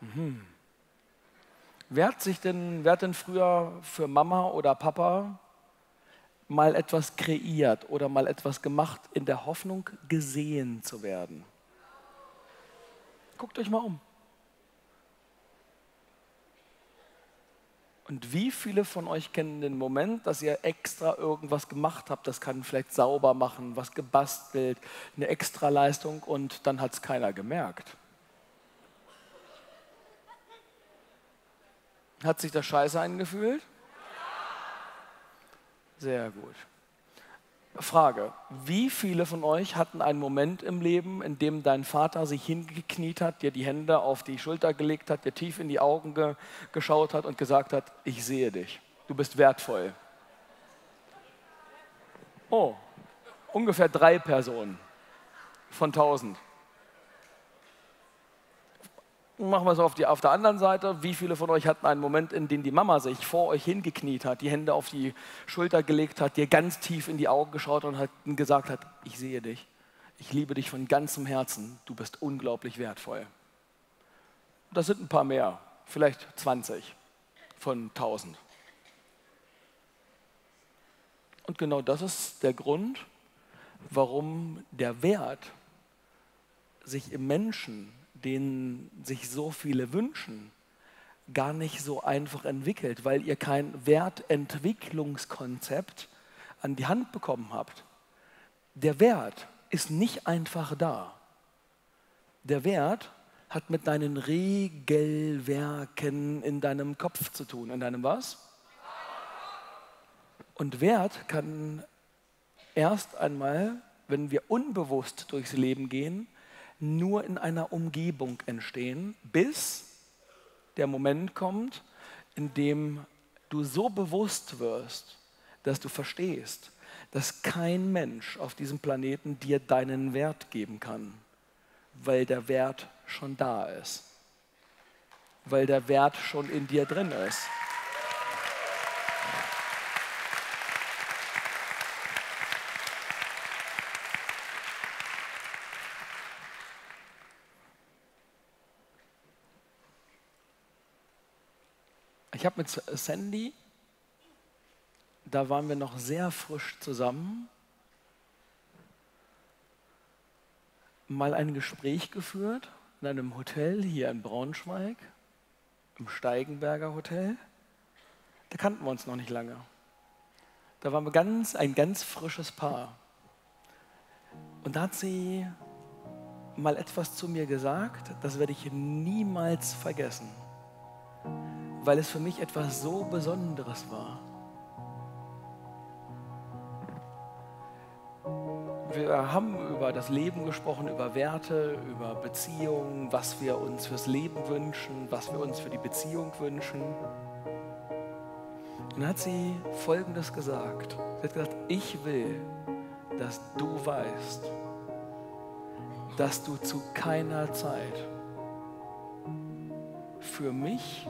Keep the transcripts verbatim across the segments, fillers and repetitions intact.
Mhm. Wer hat sich denn, wer hat denn früher für Mama oder Papa mal etwas kreiert oder mal etwas gemacht, in der Hoffnung, gesehen zu werden? Guckt euch mal um. Und wie viele von euch kennen den Moment, dass ihr extra irgendwas gemacht habt? Das kann vielleicht sauber machen, was gebastelt, eine Extraleistung, und dann hat es keiner gemerkt. Hat sich das scheiße angefühlt? Sehr gut. Frage, wie viele von euch hatten einen Moment im Leben, in dem dein Vater sich hingekniet hat, dir die Hände auf die Schulter gelegt hat, dir tief in die Augen ge- geschaut hat und gesagt hat, ich sehe dich, du bist wertvoll? Oh, ungefähr drei Personen von tausend. Machen wir es auf, auf der anderen Seite. Wie viele von euch hatten einen Moment, in dem die Mama sich vor euch hingekniet hat, die Hände auf die Schulter gelegt hat, dir ganz tief in die Augen geschaut und hat, gesagt hat, ich sehe dich, ich liebe dich von ganzem Herzen, du bist unglaublich wertvoll? Das sind ein paar mehr, vielleicht zwanzig von tausend. Und genau das ist der Grund, warum der Wert sich im Menschen, den sich so viele wünschen, gar nicht so einfach entwickelt, weil ihr kein Wertentwicklungskonzept an die Hand bekommen habt. Der Wert ist nicht einfach da. Der Wert hat mit deinen Regelwerken in deinem Kopf zu tun. In deinem was? Und Wert kann erst einmal, wenn wir unbewusst durchs Leben gehen, nur in einer Umgebung entstehen, bis der Moment kommt, in dem du so bewusst wirst, dass du verstehst, dass kein Mensch auf diesem Planeten dir deinen Wert geben kann, weil der Wert schon da ist, weil der Wert schon in dir drin ist. Ich habe mit Sandy, da waren wir noch sehr frisch zusammen, mal ein Gespräch geführt in einem Hotel hier in Braunschweig, im Steigenberger Hotel. Da kannten wir uns noch nicht lange. Da waren wir ganz, ein ganz frisches Paar. Und da hat sie mal etwas zu mir gesagt, das werde ich niemals vergessen, weil es für mich etwas so Besonderes war. Wir haben über das Leben gesprochen, über Werte, über Beziehungen, was wir uns fürs Leben wünschen, was wir uns für die Beziehung wünschen. Und dann hat sie Folgendes gesagt. Sie hat gesagt, ich will, dass du weißt, dass du zu keiner Zeit für mich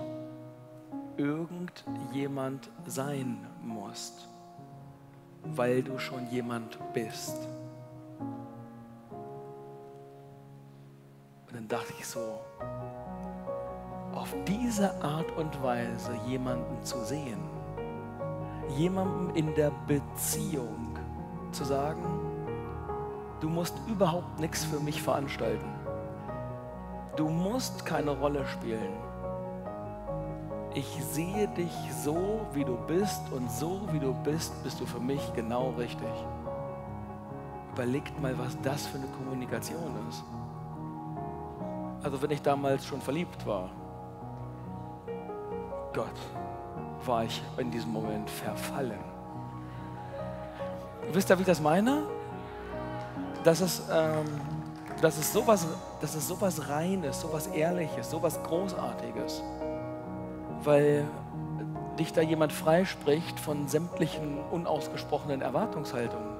irgendjemand sein musst, weil du schon jemand bist. Und dann dachte ich so, auf diese Art und Weise jemanden zu sehen, jemandem in der Beziehung zu sagen, du musst überhaupt nichts für mich veranstalten, du musst keine Rolle spielen. Ich sehe dich so, wie du bist, und so, wie du bist, bist du für mich genau richtig. Überlegt mal, was das für eine Kommunikation ist. Also wenn ich damals schon verliebt war, Gott, war ich in diesem Moment verfallen. Wisst ihr, wie ich das meine? Das ist, ähm, das ist sowas, das ist sowas Reines, sowas Ehrliches, sowas Großartiges, weil dich da jemand freispricht von sämtlichen unausgesprochenen Erwartungshaltungen.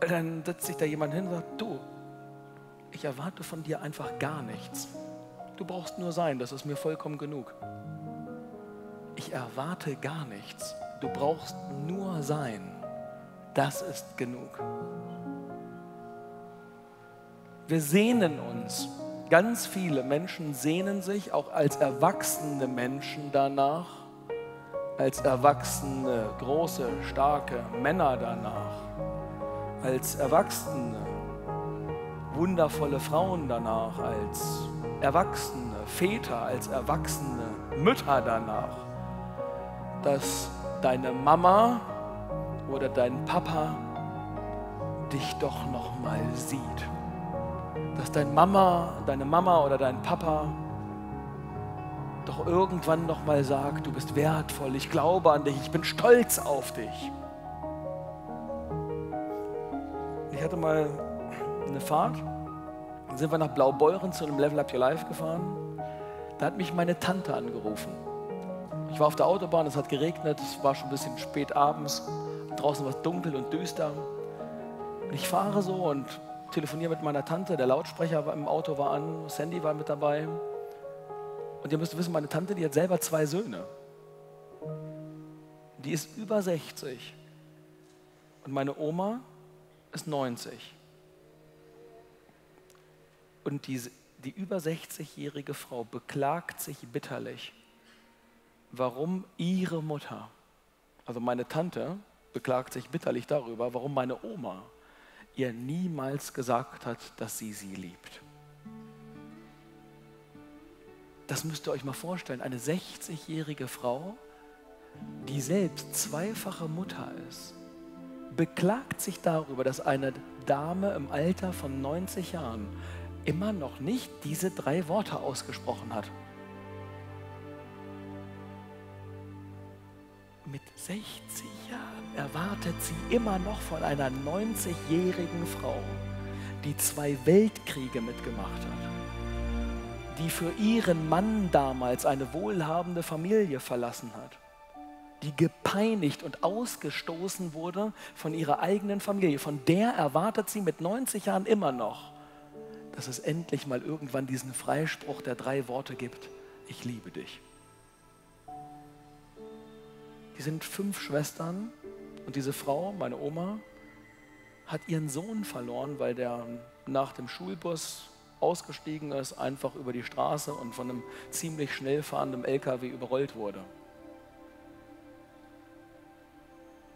Dann setzt sich da jemand hin und sagt, du, ich erwarte von dir einfach gar nichts. Du brauchst nur sein, das ist mir vollkommen genug. Ich erwarte gar nichts. Du brauchst nur sein. Das ist genug. Wir sehnen uns, ganz viele Menschen sehnen sich auch als erwachsene Menschen danach, als erwachsene, große, starke Männer danach, als erwachsene, wundervolle Frauen danach, als erwachsene Väter, als erwachsene Mütter danach, dass deine Mama oder dein Papa dich doch noch mal sieht. Dass dein Mama, deine Mama oder dein Papa doch irgendwann noch mal sagt, du bist wertvoll, ich glaube an dich, ich bin stolz auf dich. Ich hatte mal eine Fahrt, dann sind wir nach Blaubeuren zu einem Level Up Your Life gefahren. Da hat mich meine Tante angerufen. Ich war auf der Autobahn, es hat geregnet, es war schon ein bisschen spät abends, draußen war es dunkel und düster. Und ich fahre so und telefoniere mit meiner Tante, der Lautsprecher im Auto war an, Sandy war mit dabei. Und ihr müsst wissen, meine Tante, die hat selber zwei Söhne. Die ist über sechzig und meine Oma ist neunzig. Und die, die über sechzigjährige Frau beklagt sich bitterlich, warum ihre Mutter, also meine Tante, beklagt sich bitterlich darüber, warum meine Oma ihr niemals gesagt hat, dass sie sie liebt. Das müsst ihr euch mal vorstellen, eine sechzigjährige Frau, die selbst zweifache Mutter ist, beklagt sich darüber, dass eine Dame im Alter von neunzig Jahren immer noch nicht diese drei Worte ausgesprochen hat. Mit sechzig Jahren erwartet sie immer noch von einer neunzigjährigen Frau, die zwei Weltkriege mitgemacht hat, die für ihren Mann damals eine wohlhabende Familie verlassen hat, die gepeinigt und ausgestoßen wurde von ihrer eigenen Familie. Von der erwartet sie mit neunzig Jahren immer noch, dass es endlich mal irgendwann diesen Freispruch der drei Worte gibt, ich liebe dich. Die sind fünf Schwestern und diese Frau, meine Oma, hat ihren Sohn verloren, weil der nach dem Schulbus ausgestiegen ist, einfach über die Straße und von einem ziemlich schnell fahrenden L K W überrollt wurde.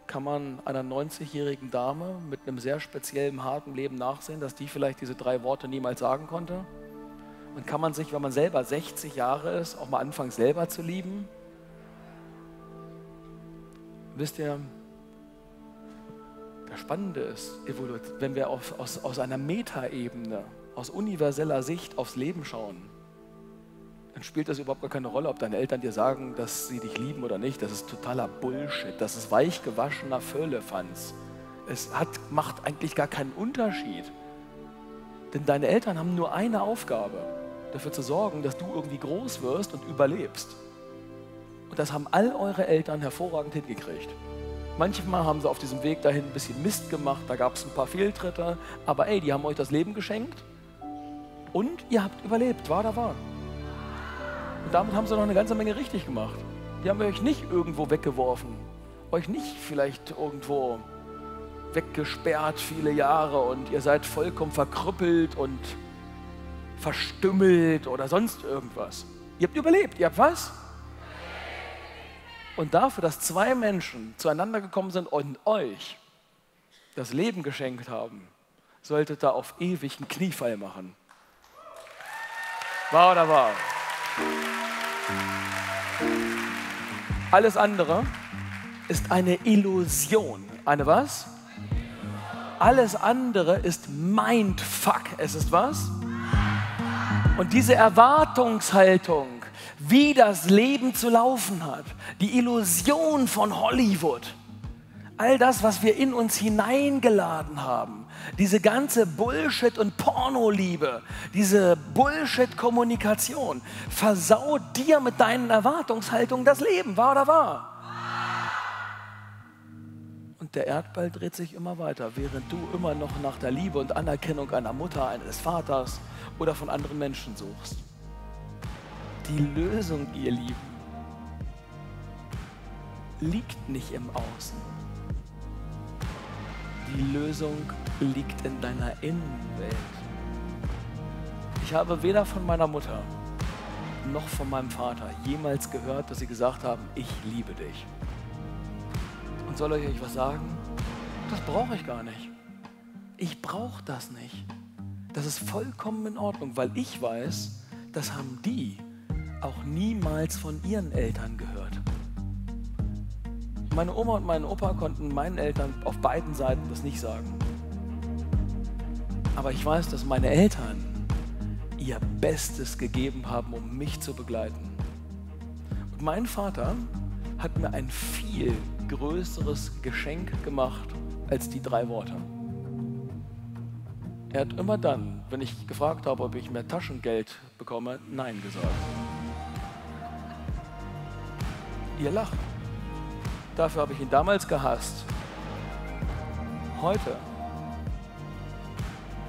Kann man einer neunzigjährigen Dame mit einem sehr speziellen, harten Leben nachsehen, dass die vielleicht diese drei Worte niemals sagen konnte? Und kann man sich, wenn man selber sechzig Jahre ist, auch mal anfangen, selber zu lieben? Wisst ihr, das Spannende ist, wenn wir auf, aus, aus einer Metaebene, aus universeller Sicht aufs Leben schauen, dann spielt das überhaupt gar keine Rolle, ob deine Eltern dir sagen, dass sie dich lieben oder nicht. Das ist totaler Bullshit, das ist weichgewaschener Völlefanz. Es hat, macht eigentlich gar keinen Unterschied, denn deine Eltern haben nur eine Aufgabe, dafür zu sorgen, dass du irgendwie groß wirst und überlebst. Und das haben all eure Eltern hervorragend hingekriegt. Manchmal haben sie auf diesem Weg dahin ein bisschen Mist gemacht, da gab es ein paar Fehltritte, aber ey, die haben euch das Leben geschenkt und ihr habt überlebt, war da war. Und damit haben sie noch eine ganze Menge richtig gemacht. Die haben euch nicht irgendwo weggeworfen, euch nicht vielleicht irgendwo weggesperrt viele Jahre und ihr seid vollkommen verkrüppelt und verstümmelt oder sonst irgendwas. Ihr habt überlebt, ihr habt was? Und dafür, dass zwei Menschen zueinander gekommen sind und euch das Leben geschenkt haben, solltet ihr auf ewig einen Kniefall machen. Wahr oder wahr? Alles andere ist eine Illusion. Eine was? Alles andere ist Mindfuck. Es ist was? Und diese Erwartungshaltung, wie das Leben zu laufen hat, die Illusion von Hollywood, all das, was wir in uns hineingeladen haben, diese ganze Bullshit- und Pornoliebe, diese Bullshit-Kommunikation versaut dir mit deinen Erwartungshaltungen das Leben, wahr oder wahr? Und der Erdball dreht sich immer weiter, während du immer noch nach der Liebe und Anerkennung einer Mutter, eines Vaters oder von anderen Menschen suchst. Die Lösung, ihr Lieben, liegt nicht im Außen. Die Lösung liegt in deiner Innenwelt. Ich habe weder von meiner Mutter noch von meinem Vater jemals gehört, dass sie gesagt haben, ich liebe dich. Und soll ich euch was sagen? Das brauche ich gar nicht. Ich brauche das nicht. Das ist vollkommen in Ordnung, weil ich weiß, das haben die auch niemals von ihren Eltern gehört. Meine Oma und mein Opa konnten meinen Eltern auf beiden Seiten das nicht sagen. Aber ich weiß, dass meine Eltern ihr Bestes gegeben haben, um mich zu begleiten. Und mein Vater hat mir ein viel größeres Geschenk gemacht als die drei Worte. Er hat immer dann, wenn ich gefragt habe, ob ich mehr Taschengeld bekomme, Nein gesagt. Ihr lacht. Dafür habe ich ihn damals gehasst. Heute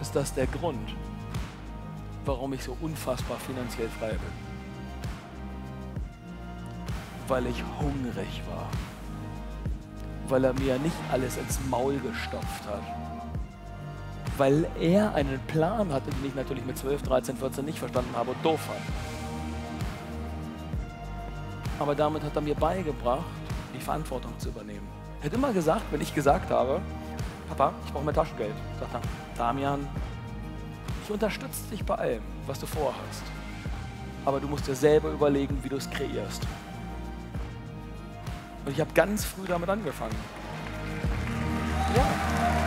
ist das der Grund, warum ich so unfassbar finanziell frei bin. Weil ich hungrig war. Weil er mir nicht alles ins Maul gestopft hat. Weil er einen Plan hatte, den ich natürlich mit zwölf, dreizehn, vierzehn nicht verstanden habe und doof fand. Aber damit hat er mir beigebracht, die Verantwortung zu übernehmen. Er hat immer gesagt, wenn ich gesagt habe, Papa, ich brauche mehr Taschengeld, sagt er, Damian, ich unterstütze dich bei allem, was du vorhast. Aber du musst dir selber überlegen, wie du es kreierst. Und ich habe ganz früh damit angefangen. Ja.